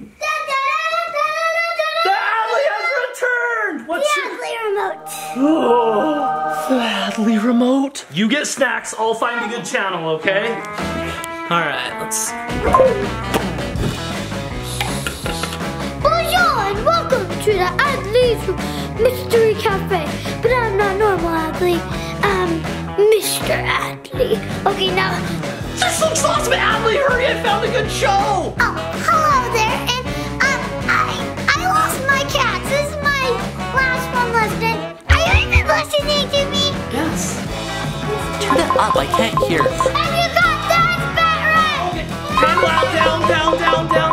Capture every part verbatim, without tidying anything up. The Adley has returned! What's the Adley remote? Oh, the Adley remote. You get snacks, I'll find a good channel, okay? Alright, let's... Bonjour and welcome to the Adley Mystery Cafe. But I'm not normal Adley, I'm Mister Adley. Okay, now... This looks awesome, Adley! Hurry, I found a good show! Oh, hello there, and um, I, I lost my cats. This is my last one left, and are you even listening to me? Yes. Turn it up, I can't hear. And you got that, Bat Rat! Okay. Down, down, down,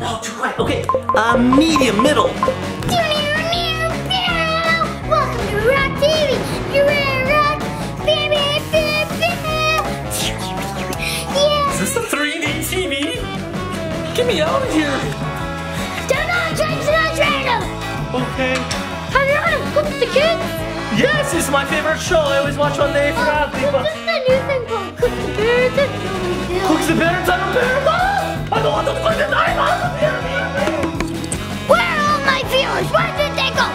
down, down. No, too quiet, okay. Uh, medium, middle. Welcome to Rock T V, you're in rock, baby. Is this a three D T V? Get me out of here! Turn on Transcendental Random! Okay. Have you heard of Cook the Kids? Yes, it's my favorite show. I always watch on the A for Adley. This is a new thing called Cook the Parents. Cook the Parents? I'm a parent! I don't want to cook this! I'm not a parent! Where are all my viewers? Where did they go?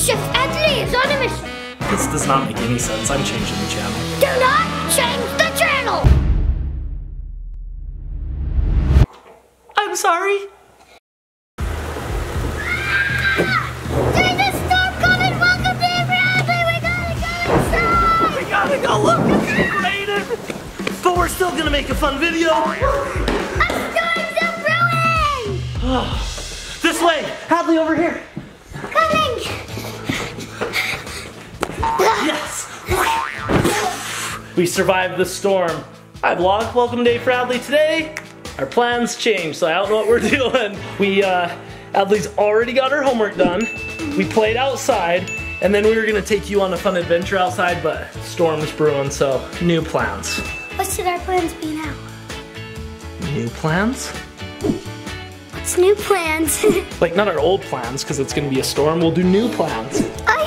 Chef Adley is on a mission. This does not make any sense. I'm changing the channel. Do not change the channel! I'm sorry. Ah, there's a storm coming. Welcome to A for Adley. We gotta go inside. We gotta go look. It's rated. But we're still gonna make a fun video. A storm's a brewing. Oh, this way. Adley, over here. Coming. Yes. We survived the storm. I vlogged. Welcome to A for Adley today. Our plans changed, so I don't know what we're doing. We, uh, Adley's already got her homework done. We played outside, and then we were gonna take you on a fun adventure outside, but storm's brewing, so new plans. What should our plans be now? New plans? What's new plans? Like, not our old plans, because it's gonna be a storm. We'll do new plans. Oh,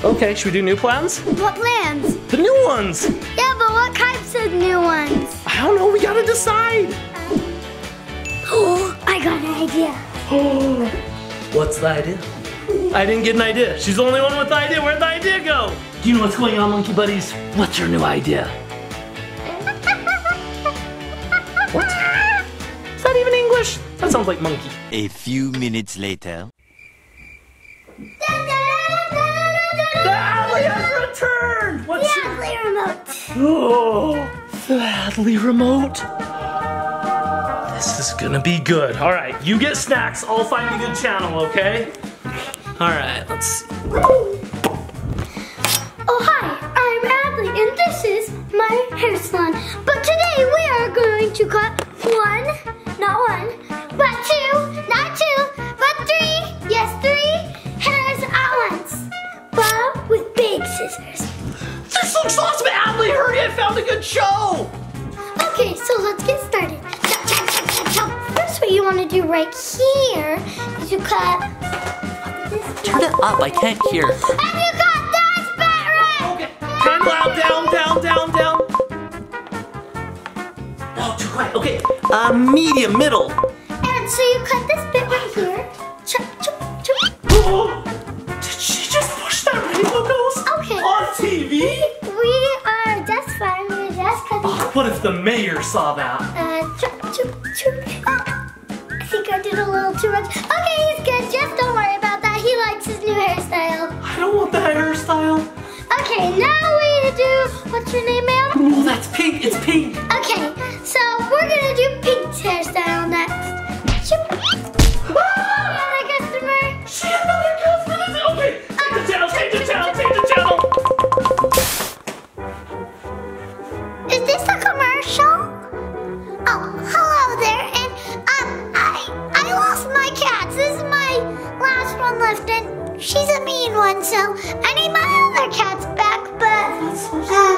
yeah! Okay, should we do new plans? What plans? The new ones! Yeah, but what types of new ones? I don't know, we gotta decide! Oh, I got an idea. Oh, what's the idea? I didn't get an idea. She's the only one with the idea. Where'd the idea go? Do you know what's going on, Monkey Buddies? What's your new idea? What? Is that even English? That sounds like monkey. A few minutes later. The Adley has returned! What's the Adley your... remote? Oh, the Adley remote. This is gonna be good. All right, you get snacks, I'll find a good channel, okay? All right, let's see. Oh, hi, I'm Adley, and this is my hair salon. But today we are going to cut one, not one, but two, not two, but three, yes, three hairs at once, but with big scissors. This looks awesome, Adley, hurry, I found a good show. Okay, so let's get started. First, what you want to do right here is you cut. Turn it up, I can't hear. And you got that, Bat Rat! Okay. Down, down, down, down, down. No, too quiet. Okay. Uh, medium, middle. And so you cut this bit right here. Chop, chop, chop. Oh, did she just push that rainbow nose? Okay. On T V? We are just fine. We're just cutting. Oh, what if the mayor saw that? Uh, chop, chop, chop. I did a little too much. Okay, he's good. Jeff, don't worry about that. He likes his new hairstyle. I don't want that hairstyle. Okay, now we do, what's your name, ma'am? Oh, that's pink. It's pink. Okay, so we're going to do Pink's hairstyle next. Oh, another customer. She had another customer. Okay, take the channel, take the channel, take the channel. Is this a commercial? Oh, hello there. I lost my cats. This is my last one left, and she's a mean one, so I need my other cats back, but uh,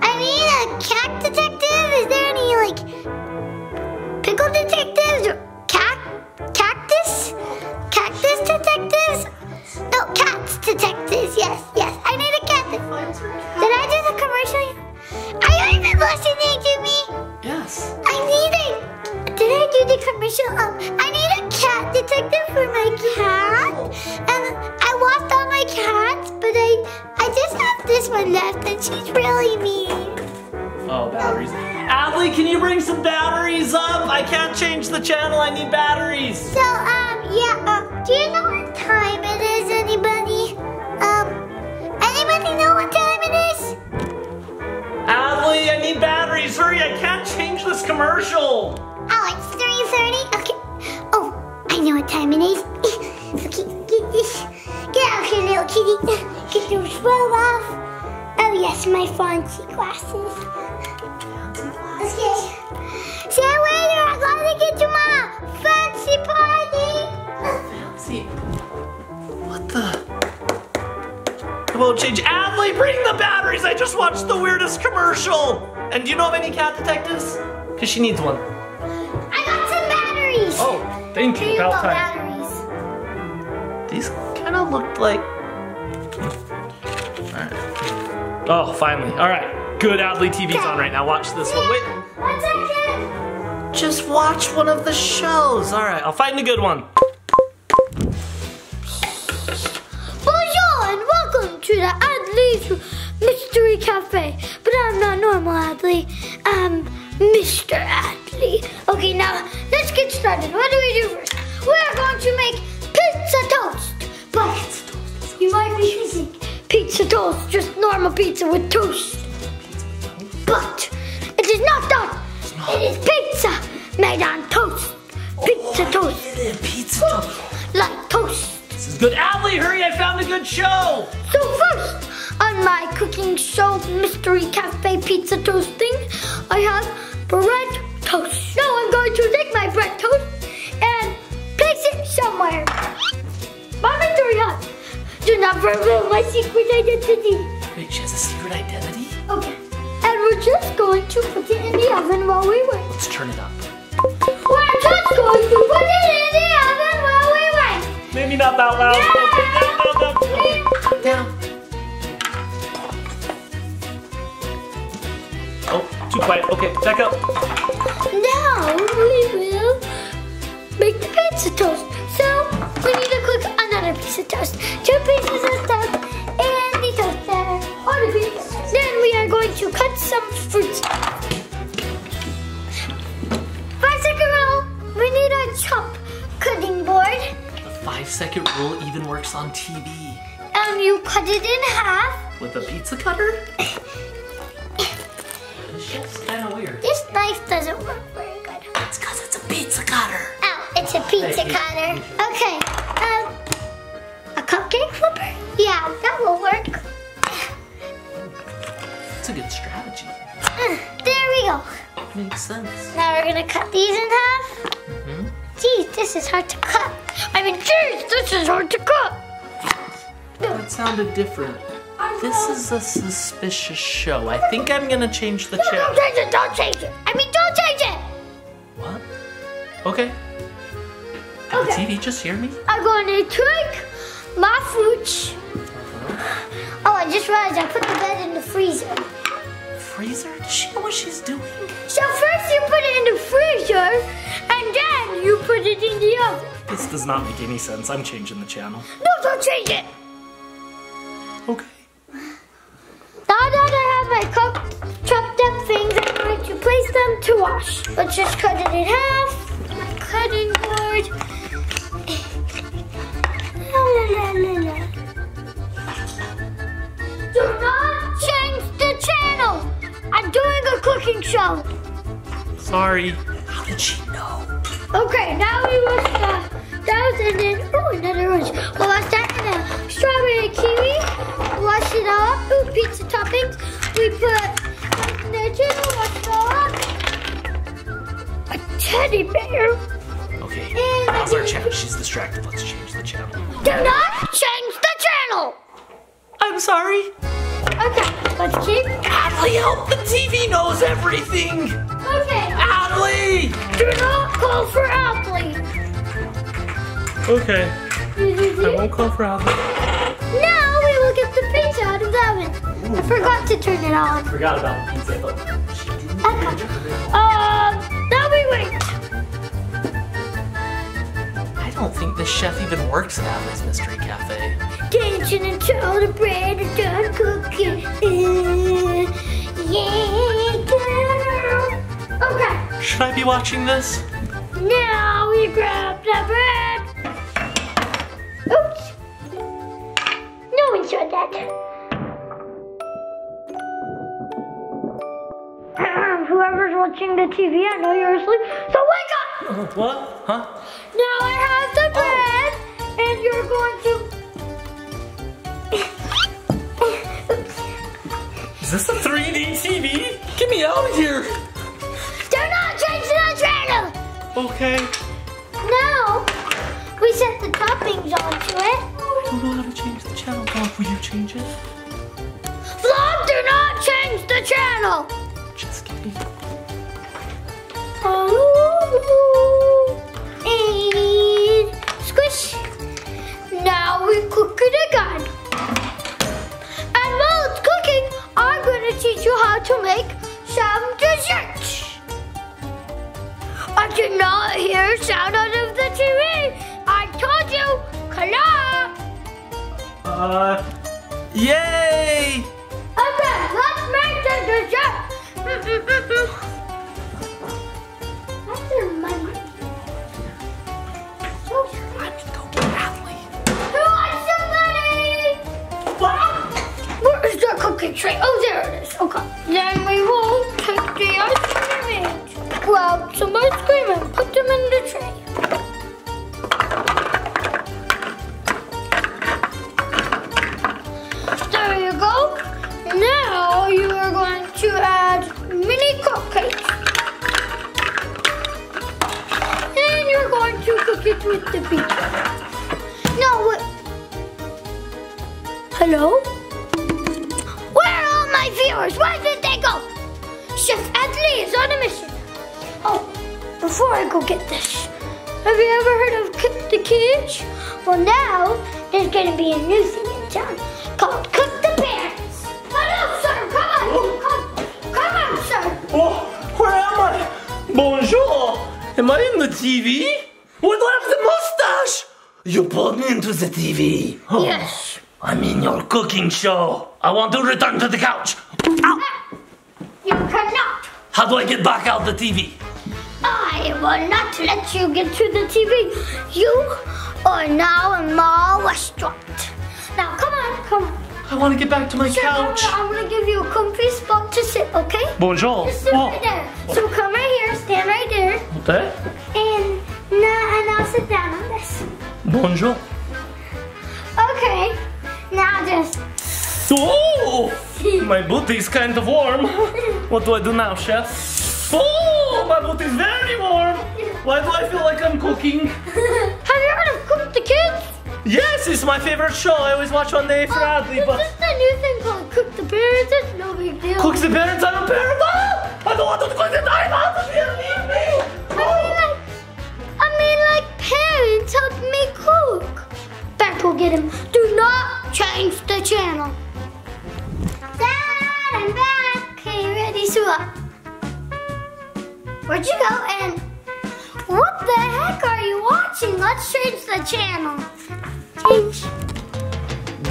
I need a cat detective. Is there any, like, pickle detectives or cat, cactus? Cactus detectives? No, cats detectives, yes, yes. I need a cat detective. Did I do the commercial? Are you even listening to me? Yes. I need a, did I do the commercial up. I need a cat detective for my cat. And I lost all my cats, but I I just have this one left and she's really mean. Oh, batteries. Adley, can you bring some batteries up? I can't change the channel, I need batteries. So, um, yeah, um, do you know what time it is, anybody? Um, anybody know what time it is? Adley, I need batteries, hurry, I can't change this commercial. Oh, it's three thirty, okay. Oh, I know what time it is. Okay, get this. Get out here, little kitty. Get your swirl off. Oh yes, my fancy glasses. Okay. See you later, I gotta get to my fancy party. Fancy? What the? It won't change. Adley, bring the batteries! I just watched the weirdest commercial! And do you know of any cat detectives? Because she needs one. I got some batteries! Oh, thank you, about time. Batteries. These kind of looked like... Oh, finally. All right. Good, Adley T V's okay. On right now. Watch this one. Wait. One second. Just watch one of the shows. All right. I'll find a good one. Bonjour and welcome to the Adley Mystery Cafe. But I'm not normal Adley. I'm Mister Adley. Okay, now let's get started. What do we do first? We're going to make pizza toast. But you might be using pizza toast, just normal pizza with toast. But it is not that. It is pizza made on toast. Pizza oh, toast. It. Pizza toast. Like toast. This is good. Adley, hurry, I found a good show. So first, on my cooking show, Mystery Cafe Pizza Toasting, I have bread toast. Now I'm going to take my bread toast and place it somewhere. My mystery hut. Do not reveal my secret identity. Wait, she has a secret identity? Okay. And we're just going to put it in the oven while we wait. Let's turn it up. We're just going to put it in the oven while we wait. Maybe not that loud. Yeah. Down. Oh, too quiet. Okay, back up. Now we will make the pizza toast. So we need to cook another piece of toast. Two pieces of toast in the toaster. All the pieces. Then we are going to cut some fruits. Five second rule. We need a chop cutting board. The five second rule even works on T V. And you cut it in half. With a pizza cutter? It's kind of weird. This knife doesn't work very good. That's because it's a pizza cutter. Oh, it's a pizza cutter. Okay. Um, a cupcake flipper? Yeah, that will work. That's a good strategy. Uh, there we go. Makes sense. Now we're gonna cut these in half. Mm-hmm. Geez, this is hard to cut. I mean, geez, this is hard to cut. That sounded different. This is a suspicious show. I think I'm gonna change the no, channel. Don't change it, don't change it. I mean, don't change it. What? Okay. Did okay. the T V just hear me? I'm gonna take my fruits. Oh, I just realized I put the bread in the freezer. Freezer? Does she know what she's doing? So first you put it in the freezer, and then you put it in the oven. This does not make any sense. I'm changing the channel. No, don't change it. Okay. Now that I have my cup, chopped up things, I'm going to place them to wash. Let's just cut it in half. My cutting board. La, la, la, la. Do not change the channel. I'm doing a cooking show. Sorry. How did she know? Okay, now we will start those and then, oh, another orange. We'll wash that in a strawberry kiwi. Wash it all up. Ooh, pizza toppings. We put in the channel, wash it all up. A teddy bear. Okay, how's our channel? She's distracted. Let's change the channel. Do not change the channel! I'm sorry. Okay, let's keep. Adley, help! The T V knows everything! Okay. Adley! Do not call for Adley. Okay. I won't call for Adley. No! Get the pizza out of the oven. Ooh, I forgot to turn it on. Forgot about the pizza. Okay. Um, now we wait. this chef even works at Adley's Mystery Cafe. Dancing and the bread and done cooking. Uh, yeah, girl. Okay. Should I be watching this? Now we grab the bread. Oops. No one saw that. Whoever's watching the T V, I know you're asleep, so wake up! What? Huh? Now I have the bread, oh. And you're going to... Oops. Is this a three D T V? Get me out of here! Do not change the channel! Okay. Now, we set the toppings onto it. I don't know how to change the channel. Vlog, will you change it? Vlog, do not change the channel! Just kidding. Oh, and squish. Now we cook it again. And while it's cooking, I'm going to teach you how to make some desserts. I did not hear sound out of the T V. I told you, clap. Uh, yay! Okay, let's make the dessert. That's in my mind. So I need to go get Adley. Who wants some money? What? Where is the cooking tray? Oh, there it is. Okay. Then we will take the ice cream in. Grab some ice cream and put them in the tray. There you go. Now you are going to add mini cupcakes. And you're going to cook it with the pizza. Now what? Hello? Where are all my viewers? Where did they go? Chef Adley is on a mission. Oh, before I go get this, have you ever heard of Cook the Cage? Well, now there's going to be a new thing in town called Cook the Parents. Come on, sir, come on, oh. come, come on, sir. Oh, where am I? Bonjour, am I in the T V? What left the mustache? You pulled me into the T V. Oh, yes. I'm in your cooking show. I want to return to the couch. Ow. You cannot. How do I get back out the T V? I will not let you get to the T V. You are now in my restaurant. Now, come on, come on. I want to get back to my so couch. Now, I'm going to give you a comfy spot to sit, okay? Bonjour. Just sit oh. right there. So come right here, stand right there. Okay. And now, and now sit down on this. Bonjour. Okay. Now just... Oh! My booty is kind of warm. What do I do now, chef? Oh, my booty is very warm. Why do I feel like I'm cooking? Have you heard of Cook the Kids? Yes, it's my favorite show. I always watch on the A for Adley. Is this the new thing called Cook the Parents? It's no big deal. Cook the Parents? I'm a parent. I don't want to cook the time out of here. Leave me. I mean, like, I mean, like parents help me cook. Back, we'll get him. Do not change the channel. I'm back. Okay, ready, Sua? Where'd you go? And what the heck are you watching? Let's change the channel. Change.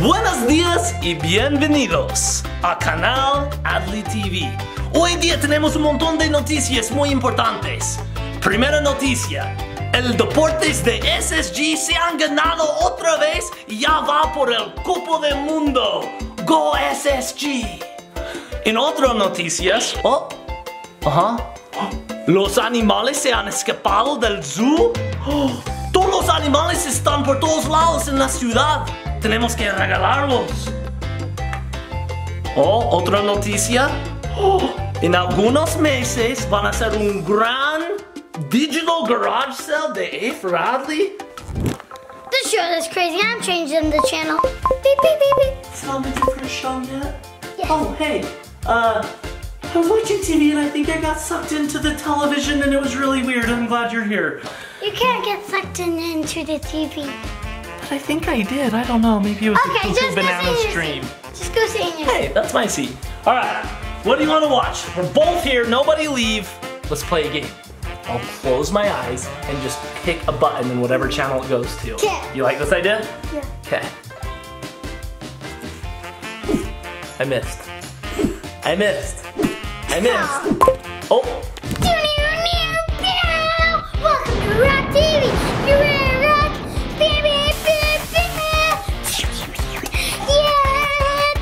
Buenos días y bienvenidos a Canal Adley T V. Hoy día tenemos un montón de noticias muy importantes. Primera noticia. El Deportes de S S G se han ganado otra vez y ya va por el cupo del mundo. Go S S G. En otras noticias, oh, ajá, los animales se han escapado del zoo. Oh, todos los animales están por todos lados en la ciudad. Tenemos que regalarlos. Oh, otra noticia. Oh, en algunos meses van a hacer un gran digital garage sale de A for Adley. This show is crazy. I'm changing the channel. Beep, beep, beep, beep. It's not been for a show yet. Yes. Oh, hey. Uh, I was watching T V and I think I got sucked into the television and it was really weird. I'm glad you're here. You can't get sucked in, into the T V. But I think I did. I don't know. Maybe it was okay, a cuckoo banana stream. Just go sit in your Hey, seat. That's my seat. All right. What do you want to watch? We're both here. Nobody leave. Let's play a game. I'll close my eyes and just pick a button and whatever channel it goes to. Yeah. You like this idea? Yeah. Okay. I missed. I missed. I missed. Oh. Welcome to Rock T V. You're in Rock, baby, baby. Yeah.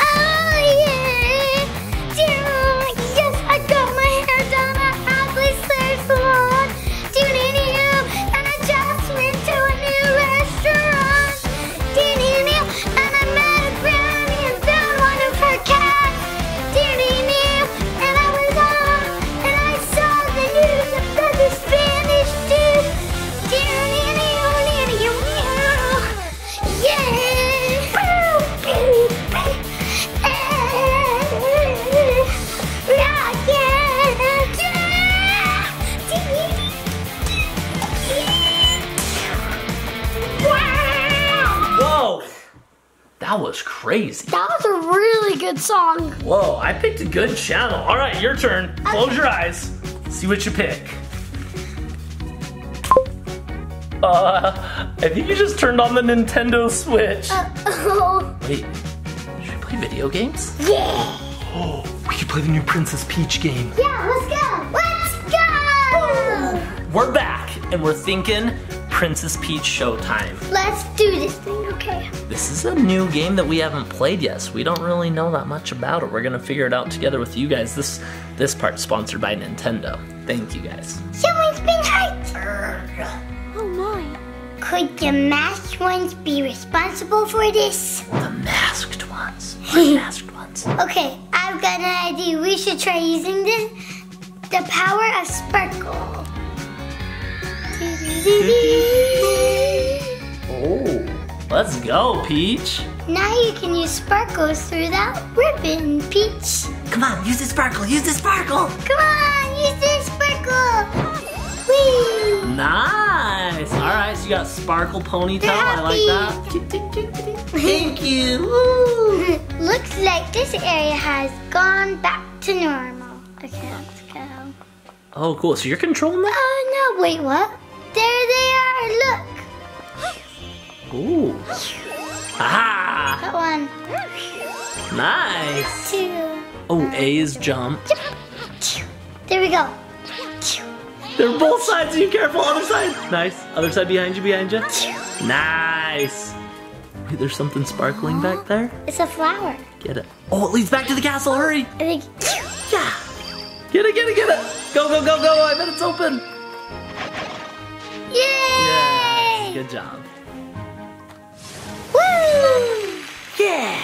Oh yeah. Yes, I got my hands on a Adley surfboard. Tuning in, and I just went to a new restaurant. Tuning in, and I met a granny and found one of her cats. Tuning in, and I was on, and I saw the news about the Spanish dude. Tuning in, yeah. Boo, boo, boo. Whoa! That was crazy. That was a really good song. Whoa, I picked a good channel. All right, your turn. Close your eyes. See what you pick. Uh, I think you just turned on the Nintendo Switch. Uh-oh. Wait, should we play video games? Yeah. Oh, we could play the new Princess Peach game. Yeah, let's go. Let's go. We're back, and we're thinking Princess Peach Showtime. Let's do this thing, okay? This is a new game that we haven't played yet, so we don't really know that much about it. We're gonna figure it out together with you guys. This this part's sponsored by Nintendo. Thank you guys. Someone's been hurt. Oh my. Could the masked ones be responsible for this? The masked ones. The masked ones. Okay, I've got an idea. We should try using this, the power of sparkle. Oh, let's go, Peach. Now you can use sparkles through that ribbon, Peach. Come on, use the sparkle, use the sparkle. Come on, use this sparkle. Whee! Nice. All right, so you got sparkle ponytail. I like that. Thank you. Woo. Looks like this area has gone back to normal. Okay, let's go. Oh, cool. So you're controlling that? Oh, no. Wait, what? There they are. Look. Ooh. Aha. Got one. Nice. Two. Oh, A is jump. There we go. They're both sides. Are you careful? Other side. Nice. Other side behind you, behind you. Nice. Wait, there's something sparkling back there? It's a flower. Get it. Oh, it leads back to the castle. Hurry. I think. Yeah. Get it, get it, get it. Go, go, go, go. I bet it's open. Yay. Yes. Good job. Woo. Yeah.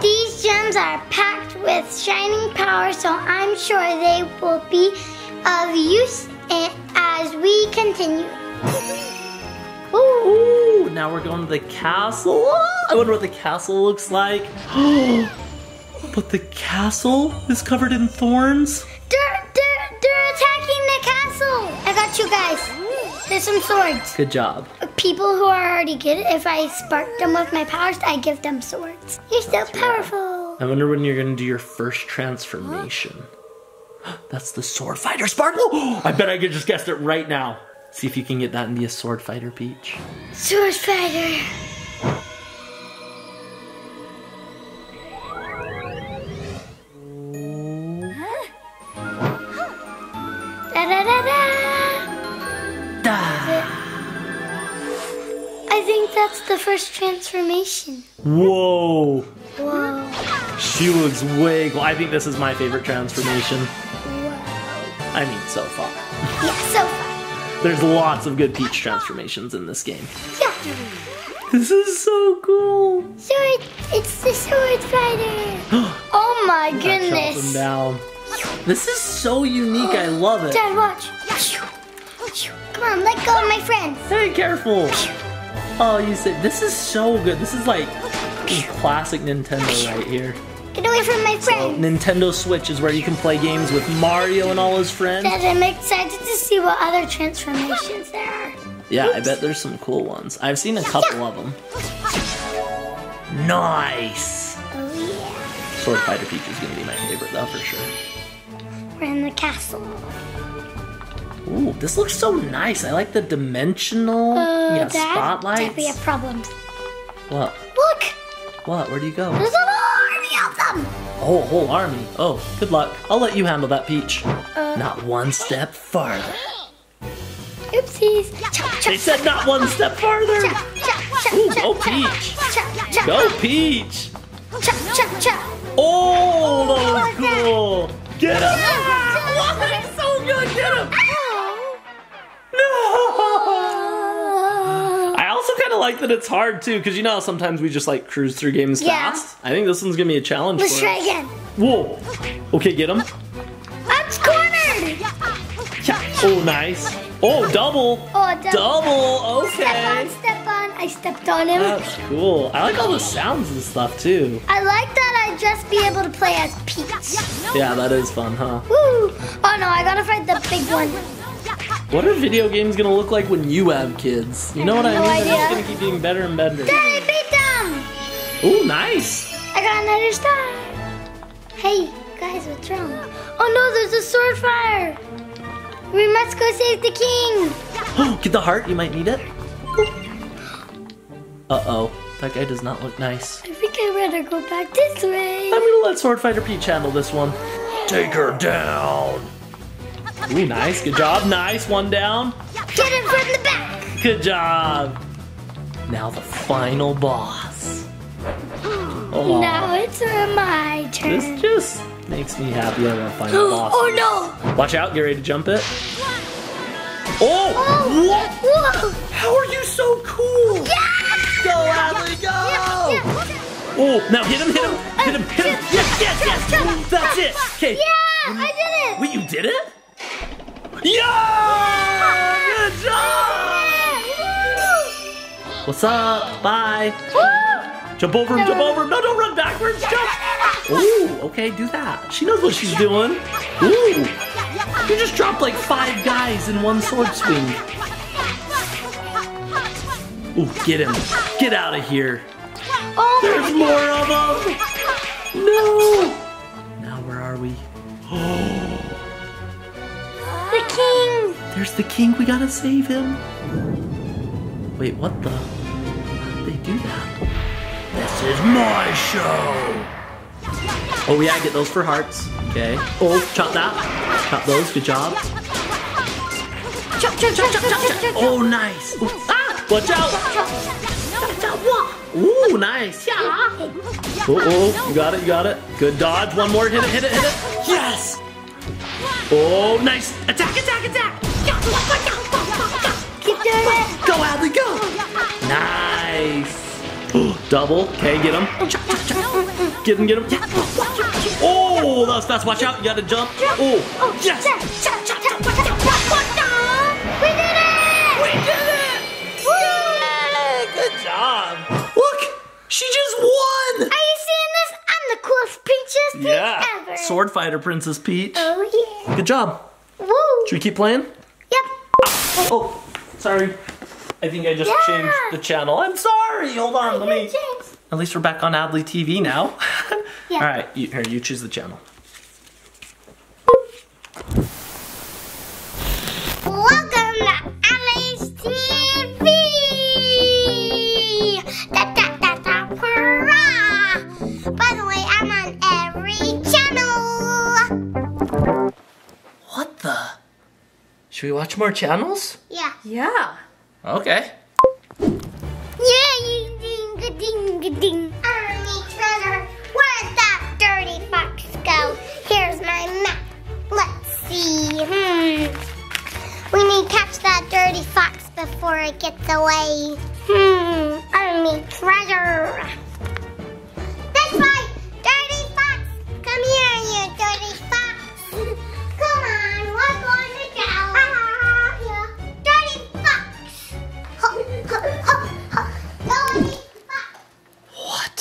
These gems are packed with shining power, so I'm sure they will be of use and as we continue. Ooh, now we're going to the castle. I wonder what the castle looks like. But the castle is covered in thorns. They're, they're, they're attacking the castle. I got you guys. There's some swords. Good job. People who are already good, if I spark them with my powers, I give them swords. You're so That's powerful. Right. I wonder when you're going to do your first transformation. Huh? That's the Sword Fighter Sparkle! Oh, I bet I could just guess it right now. See if you can get that into a Sword Fighter Peach. Sword Fighter! Huh? Huh. Da da da da! Da! I think that's the first transformation. Whoa! Whoa. She looks way cool. I think this is my favorite transformation. I mean, so far. Yeah, so far. There's lots of good Peach transformations in this game. Yeah. This is so cool. Sword, it's the Sword Fighter. Oh my goodness. Chops him down. This is so unique. I love it. Dad, watch. Come on, let go of my friends. Hey, careful. Oh, you said this is so good. This is like classic Nintendo right here. Get away from my friends! So, Nintendo Switch is where you can play games with Mario and all his friends. Dad, I'm excited to see what other transformations there are. Yeah, Oops. I bet there's some cool ones. I've seen a couple yeah. of them. Nice! Oh yeah. Sword Fighter Peach is gonna be my favorite though, for sure. We're in the castle. Ooh, this looks so nice. I like the dimensional uh, yeah, Dad, spotlights. Dad, we have problems. What? Look! What? Where do you go? There's a whole army of them! Oh, whole army. Oh, good luck. I'll let you handle that, Peach. Uh, not one step farther. Oopsies. They said not one step farther! Ooh, go Peach! Go Peach! Oh, that was cool! Get him! Wow, he's so good! Get him! No! I also kind of like that it's hard too, because you know how sometimes we just like cruise through games yeah. fast? I think this one's gonna be a challenge. Let's for try us. again. Whoa! Okay, get him. That's cornered! Oh, nice. Oh, double! Oh, double! double. Okay. Step on, step on. I stepped on him. That's cool. I like all the sounds and stuff too. I like that I'd just be able to play as Peach. Yeah, that is fun, huh? Woo! Oh no, I gotta fight the big one. What are video games gonna look like when you have kids? You know what I mean? No idea. They're gonna keep getting better and better. Dad, I beat them! Ooh, nice! I got another star. Hey, guys, what's wrong? Oh no, there's a sword fire! We must go save the king! Oh, get the heart, you might need it. Uh-oh, that guy does not look nice. I think I'd rather go back this way. I'm gonna let Sword Fighter Peach handle this one. Take her down! Ooh, nice, good job, nice, one down. Get him from the back! Good job! Now the final boss. Oh. Now it's my turn. This just... makes me happy. I want to find the boss. Oh no! Watch out! Get ready to jump it. Oh! oh what? Whoa. How are you so cool? Yeah! Go, Adley, go! Yeah, yeah. Oh! Now hit him! Hit him! Hit him! Hit him! Yes! Yes! Yes! That's it. Okay. Yeah! I did it. Wait, you did it? Yeah! Good job! What's up? Bye. Woo. Jump over him! Jump over him! No! Don't run backwards! Jump! Ooh, okay, do that. She knows what she's doing. Ooh, you just dropped like five guys in one sword swing. Ooh, get him. Get out of here. Oh, there's more of them. No. Now where are we? Oh. The king. There's the king. We gotta save him. Wait, what the? How did they do that? This is my show. Oh yeah, get those for hearts. Okay. Oh, chop that. Chop those. Good job. Chop, chop, chop, chop, chop, chop. Oh, nice. Ooh. Ah, watch out. Ooh, nice. Yeah. Oh, oh, you got it. You got it. Good dodge. One more. Hit it. Hit it. Hit it. Yes. Oh, nice. Attack. Attack. Attack. Keep doing it. Go, Adley. Go. Nice. Double. Okay, get him. Get him, get him. Oh, that's fast. Watch out. You gotta jump. Oh, yes. We did it! We did it! Woo! Good job. Look, she just won. Are you seeing this? I'm the coolest Princess Peach yeah. ever. Sword Fighter Princess Peach. Oh, yeah. Good job. Woo. Should we keep playing? Yep. Oh, oh sorry. I think I just yeah. changed the channel. I'm sorry. Hold on, let me. Change. At least we're back on Adley T V now. yeah. All right, you, here you choose the channel. Welcome to Adley's T V. Da da da da hurrah! By the way, I'm on every channel. What the? Should we watch more channels? Yeah. Yeah. Okay. Yay! Ding, ding, ding. Army treasure. Where'd that dirty fox go? Here's my map. Let's see. Hmm. We need to catch that dirty fox before it gets away. Hmm. Army treasure. That's right. Dirty fox. Come here, you dirty fox. Come on. We're going to jail. What?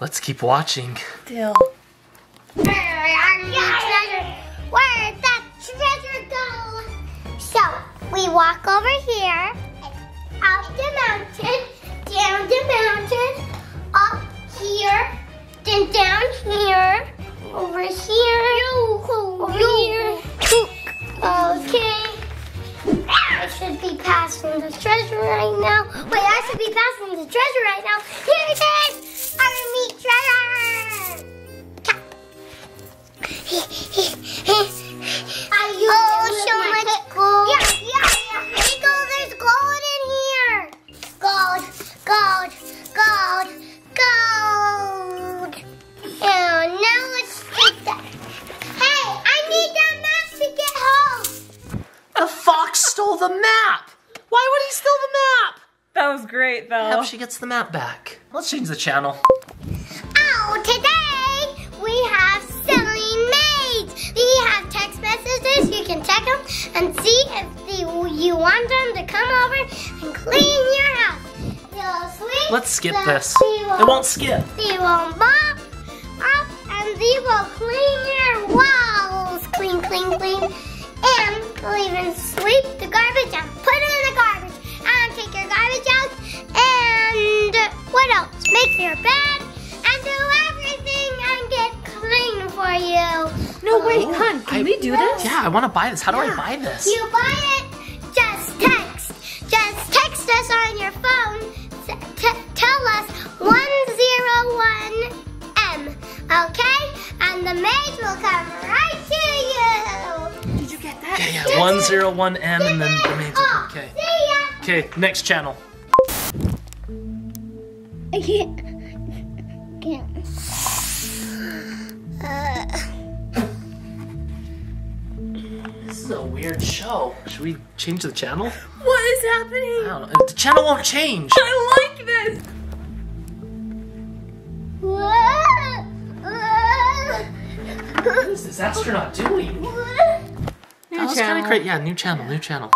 Let's keep watching. Still. Where did that treasure go? So, we walk over here, up the mountain, down the mountain, up here, then down here, over here. You cook. Over you here. Cook. Okay. I should be passing the treasure right now. Wait, I should be passing the treasure right now. Here it is. Our meat treasure. Are you oh, so much gold? Yeah, yeah, yeah. Nico, there's gold in here. Gold, gold, gold, gold. And now let's take that. Hey, I need that map to get home. A fox stole the map. Why would he steal the map? That was great, though. I hope she gets the map back. Let's change the channel. Oh, today we have silly maids. We have text messages. You can check them and see if the, you want them to come over and clean your house. They'll sweep. Let's skip the, this. It won't skip. They will mop up and they will clean your walls. Clean, clean, clean. And they'll even sweep the garbage and put it in the garbage. And take your garbage out and what else? Make your bed and do everything and get clean for you. No, oh, wait, hun, can I, we do this? Yeah, I want to buy this. How yeah. do I buy this? You buy it, just text. Just text us on your phone. T tell us one zero one M, okay? And the maid will come right to you. Did you get that? Yeah, yeah, one zero one M and then the maid will come. Okay. See ya. Okay, next channel. I can't. I can't. Uh. This is a weird show. Should we change the channel? What is happening? I don't know. The channel won't change. I like this. What is this astronaut doing? New that was kind of great. Yeah, new channel, new channel.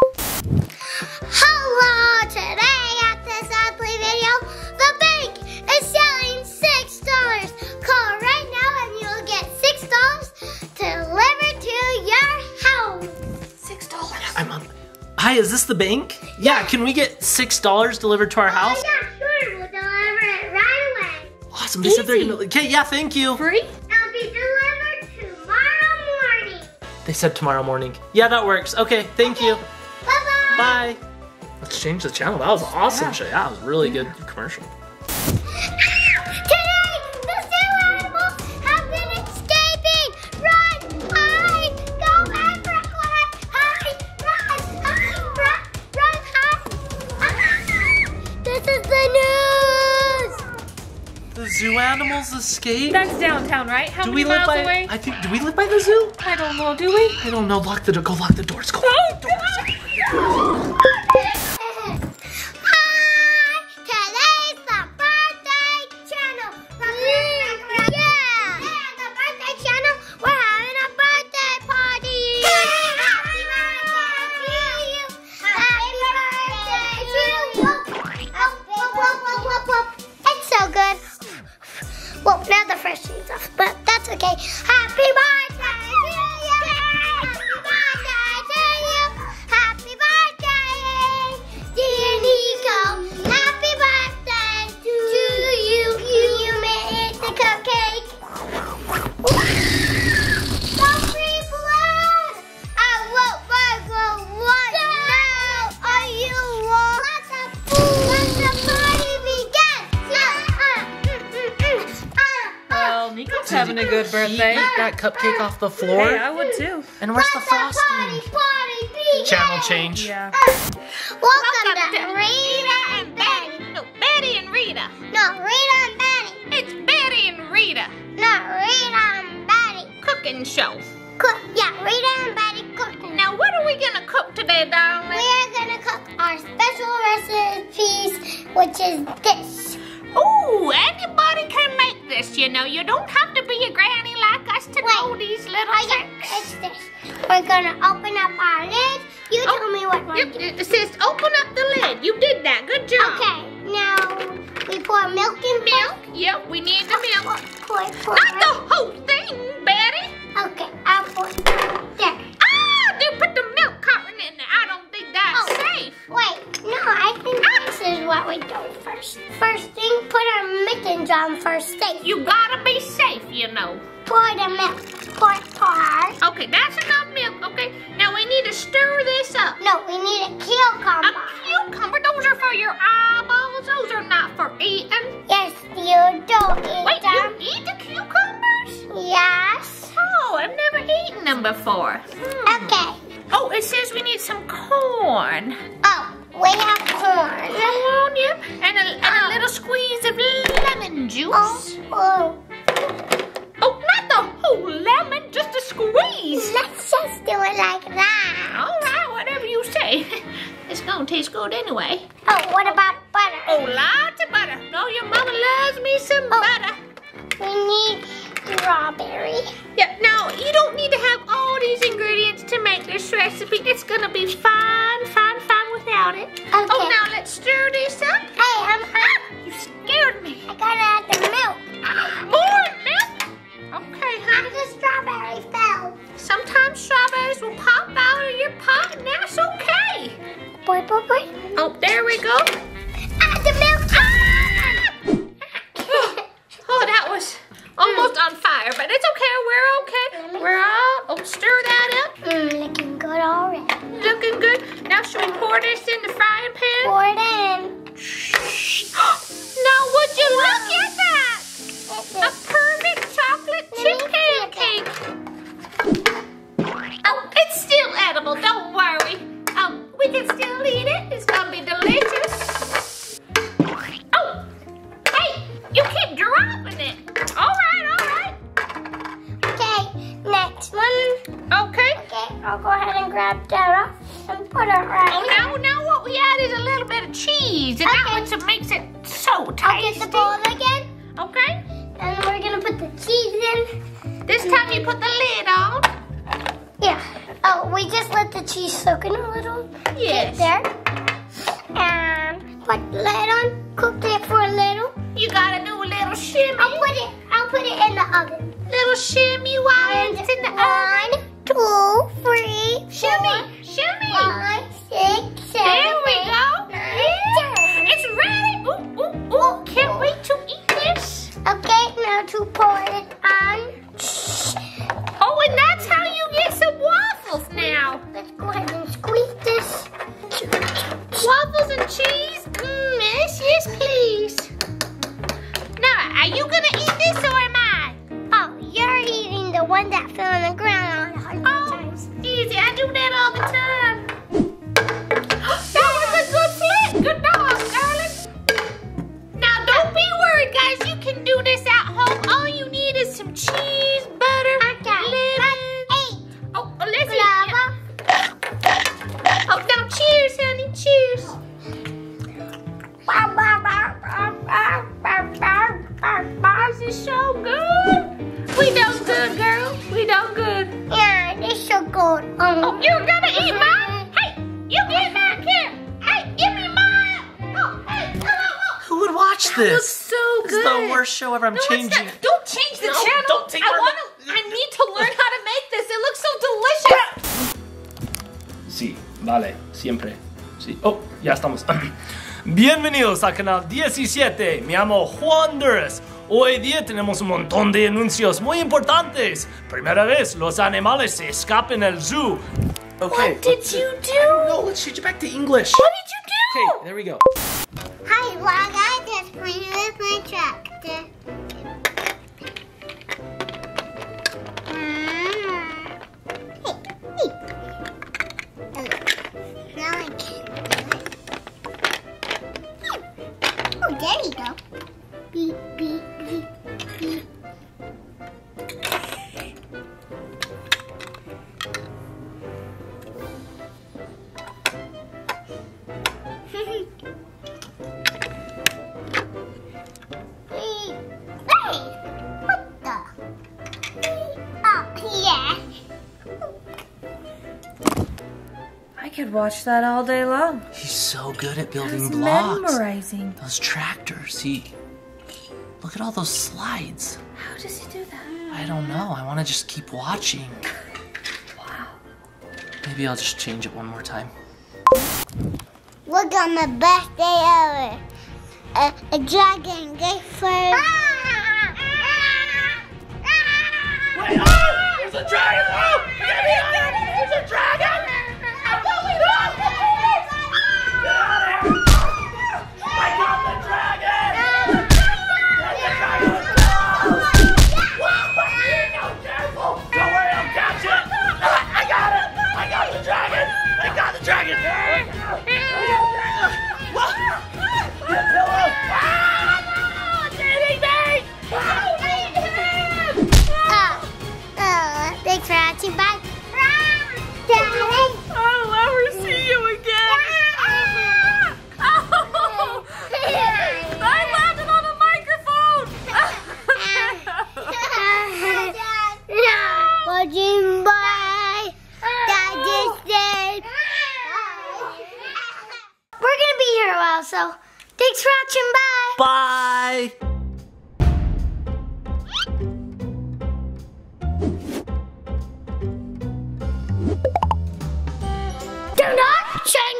Hello! Today at this Adley video, the bank is selling six dollars. Call right now and you'll get six dollars delivered to your house. six dollars? Yeah, I'm up. Hi, is this the bank? Yeah, can we get six dollars delivered to our house? Oh, yeah, sure. We'll deliver it right away. Awesome. They said they're gonna, okay, yeah, thank you. Free? It'll be delivered tomorrow morning. They said tomorrow morning. Yeah, that works. Okay, thank okay. you. Bye-bye. Bye. Bye. Let's change the channel. That was awesome. Yeah, yeah that was a really yeah. good commercial. Today, the zoo animals have been escaping. Run, hide, go everywhere. Hide, run, hide, run, run, hide. Ah, this is the news. The zoo animals escape. That's downtown, right? How do many we live miles by, away? I think. Do we live by the zoo? I don't know. Do we? I don't know. Lock the door. Go lock the doors. Go lock the doors. Oh, birthday. Eat that cupcake off the floor. Hey, I would too. And where's the frosting? Party, party, channel change. Yeah. Welcome, Welcome to, to Rita and Betty. No, Betty and Rita. No, Rita and Betty. It's Betty and Rita. No, Rita and Betty. Cooking show. Cook, yeah, Rita and Betty cooking. Now, what are we gonna cook today, darling? We are gonna cook our special recipes, which is this. Ooh, anybody can make this, you know. You don't have to be a granny like us to Wait, know these little I tricks. It's this. We're gonna open up our lid. You oh, tell me what one it, it says open up the lid. You did that. Good job. Okay, now we pour milk in Milk? First. Yep, we need the oh, milk. Pour, pour, pour, Not right? the whole thing, Betty. Okay, I'll pour there. Oh, they put the milk carton in there. I don't think that's oh, safe. Wait, no, I think this is what we do first. First thing, put our mittens on first thing. You gotta be safe, you know. pour the milk. Pour, pour. Okay, that's enough milk. Okay, now we need to stir this up. No, we need a cucumber. A cucumber? Those are for your eyeballs. Those are not for eating. Yes, you don't eat Wait, them. Wait, you eat the cucumbers? Yes. Oh, I've never eaten them before. Hmm. Okay. Oh, it says we need some corn. Oh. We have corn. Corn, yep. And a, and a little squeeze of lemon juice. Oh, oh. Oh, not the whole lemon, just a squeeze. Let's just do it like that. All right, whatever you say. It's going to taste good anyway. Oh, what about butter? Oh, lots of butter. No, your mama loves me some oh, butter. We need strawberry. Yeah, now, you don't need to have all these ingredients to make this recipe. It's going to be fine, fine, fine. Without it. Okay. Oh, now let's stir this up. Hey, I'm hot. Ah, you scared me. I gotta add the milk. Ah, more milk? Okay, honey. The strawberry fell. Sometimes strawberries will pop out of your pot, and that's okay. Boy, boy, boy. Oh, there we go. Add the milk. Ah! Oh, that was almost mm. on fire, but it's okay. We're okay. We're all. Oh, stir that up. Mm, looking good already. Looking good. Now should we pour this in the frying pan? Pour it in. Now would you look at that? A perfect chocolate chip pancake. Oh, it's still edible. Don't worry. Um, we can still eat it. It's gonna be delicious. Oh, hey, you keep dropping it. All right, all right. Okay, next one. Okay. Okay, I'll go ahead and grab that off. Put it right oh, now, now what we add is a little bit of cheese, and okay. that one makes it so tasty. I'll get the bowl again. Okay. And we're going to put the cheese in. This time you put the lid on. Yeah. Oh, we just let the cheese soak in a little yes. bit there. And put the lid on. Cook it for a little. You got to do a little shimmy. I'll put it, I'll put it in the oven. Little shimmy while it's in the one, oven. One, two, three, shimmy. Shimmy. Five, six, seven, there we eight, go. Nine, ten. It's ready. Ooh, ooh, ooh. Can't ooh. wait to eat this. Okay, now to pour it on. Oh, and that's how you get some waffles now. Let's go ahead and squeeze this. Waffles and cheese? Mm, yes, yes, please. Now, are you going to eat this or am I? Oh, you're eating the one that fell on the ground a hundred oh, times. Easy, I do that all the time. This. That was so good. This is the worst show ever. I'm no, changing it. Don't change the no, channel. Don't take I want to. I need to learn how to make this. It looks so delicious. Sí, vale, siempre. Sí. Oh, ya estamos. Bienvenidos a Canal diecisiete. Me llamo Juan Duras. Hoy día tenemos un montón de anuncios muy importantes. Primera vez, los animales se escapan del zoo. Okay. What did you do? I don't know. Let's change it back to English. What did you do? Okay, there we go. Hi, vlog. I just went with my tractor. Hey, hey. Now I can't. Oh, there you go. Beep, beep, beep, beep. Watch that all day long. He's so good at building That's blocks. Memorizing those tractors. He look at all those slides. How does he do that? I don't know. I want to just keep watching. Wow. Maybe I'll just change it one more time. Look on the best day ever. A, a dragon gave for. Ah! Ah! Ah! a dragon! Oh, I gotta be on it! There's a dragon! I'm going off! I got the dragon! That's the dragon! Whoa! I'm careful! Don't worry, I'll catch it! I got it! I got the dragon! I got the dragon! Whoa! The pillow! Ah! It's hitting me! Ah! Thanks for watching. Bye. I'll never see you again. Ah! Oh! I landed on a microphone. No. Watching. Bye. Dad just said bye. We're gonna be here a while, so thanks for watching. Bye. Bye. Shang